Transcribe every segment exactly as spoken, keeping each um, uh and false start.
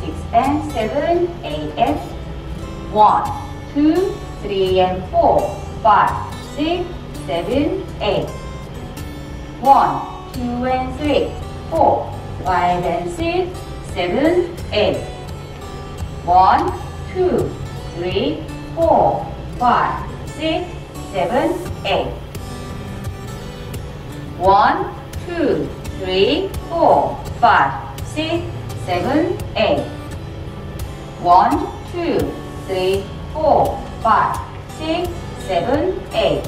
six, and seven, eight, and one, two, three, and four, five, six, seven, eight. one, two, and three, four, five, and six, seven, eight. one, two, three, four, five, six, seven, eight. one, two, three, four, five, six, seven, eight. one, two, three, four, five, six, seven, eight.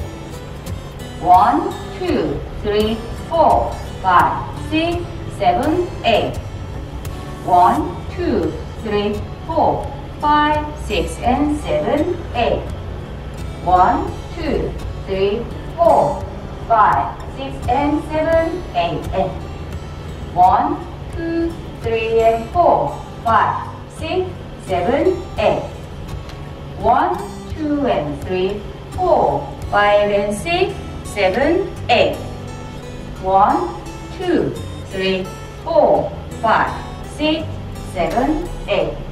one, two, three, four, five, six, seven, eight. one, two, three, four, five, six, and seven, eight. one, two, three, four, five, six, and seven, eight. one, two, three, and four, five, six, seven, eight. one, two, and three, four, five, and six, seven, eight. one, two, three, four, five, six, seven, eight.